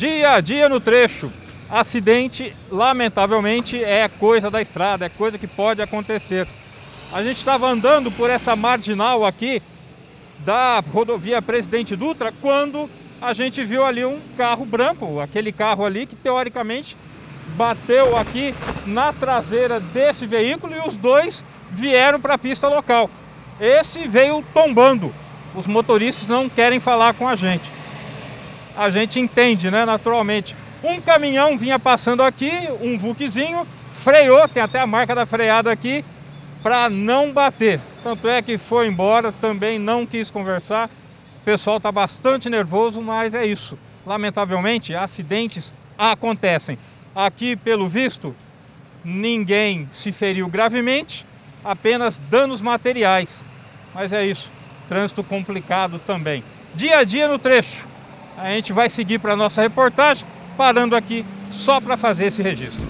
Dia a dia no trecho, acidente, lamentavelmente, é coisa da estrada, é coisa que pode acontecer. A gente estava andando por essa marginal aqui da rodovia Presidente Dutra quando a gente viu ali um carro branco, aquele carro ali que teoricamente bateu aqui na traseira desse veículo e os dois vieram para a pista local. Esse veio tombando. Os motoristas não querem falar com a gente. A gente entende, né, naturalmente. Um caminhão vinha passando aqui, um Vuczinho, freou, tem até a marca da freada aqui, para não bater. Tanto é que foi embora, também não quis conversar. O pessoal está bastante nervoso, mas é isso. Lamentavelmente, acidentes acontecem. Aqui, pelo visto, ninguém se feriu gravemente, apenas danos materiais. Mas é isso, trânsito complicado também. Dia a dia no trecho. A gente vai seguir para a nossa reportagem, parando aqui só para fazer esse registro.